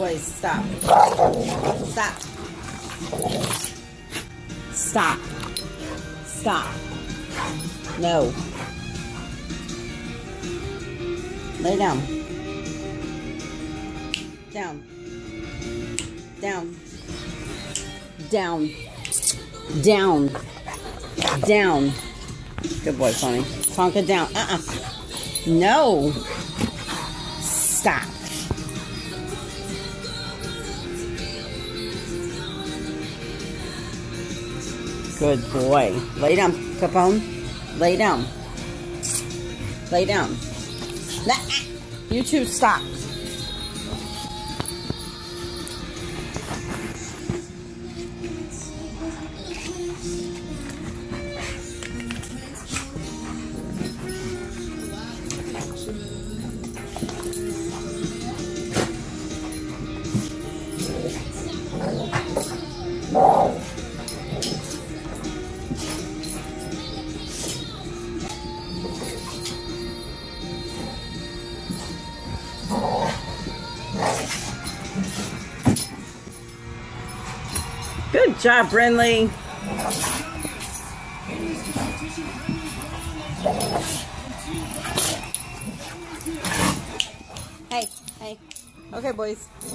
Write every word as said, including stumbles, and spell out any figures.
Wait, stop. Stop. Stop. Stop. No. Lay down. Down. Down. Down. Down. Down. Good boy, Tony. Tonka down. Uh-uh. No. Stop. Good boy. Lay down, Capone. Lay down. Lay down. You two, stop. Good job, Brindley. Hey, hey. Okay, boys.